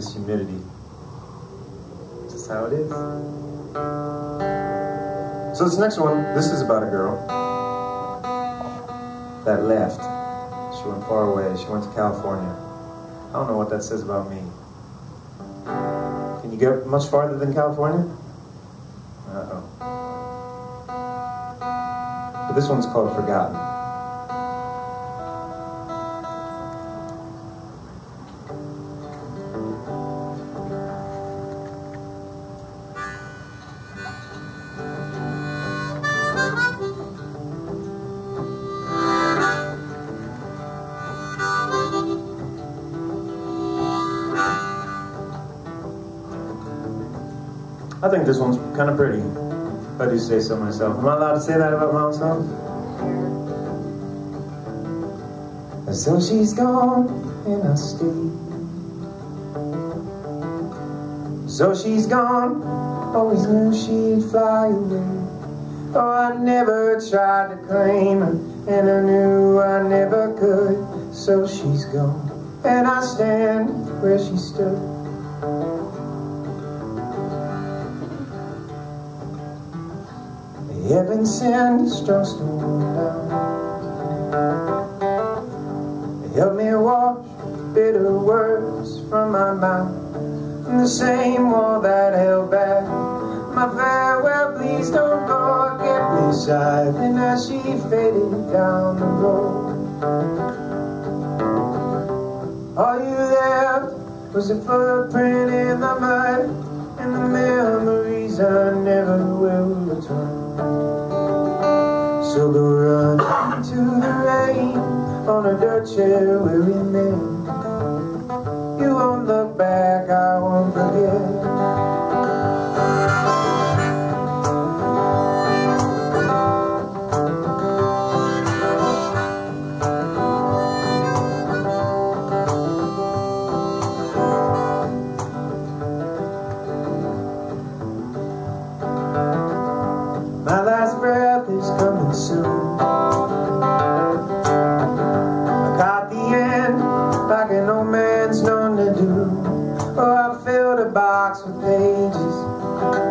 this humidity. That's how it is. So this next one, this is about a girl that left. She went far away. She went to California. I don't know what that says about me. Can you get much farther than California? Uh-oh. But this one's called Forgotten. I think this one's kind of pretty, if I do say so myself. Am I allowed to say that about myself? And so she's gone and I stayed. So she's gone, always knew she'd fly away. Oh, I never tried to claim her, and I knew I never could. So she's gone, and I stand where she stood. Heaven's sand is just a moon down. Help me wash bitter words from my mouth. I'm the same wall that held back my farewell. Please don't forget me, sighed. And as she faded down the road, all you left was a footprint in the mud, and the memories I never will return. So go run into the rain on a dirt chair where we met. You won't look back, I won't forget.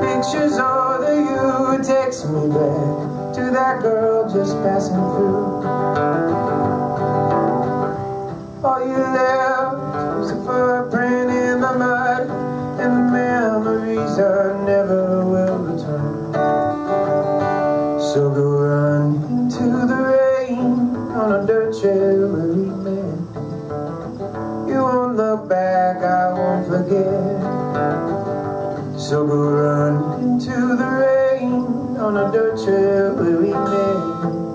Pictures all the you, it takes me back to that girl just passing through. All you left was a footprint in the mud, and the memories I never will return. So go run into the rain on a dirt trail where we met. You won't look back, I won't forget. So go run into the rain on a dirt trail where we met.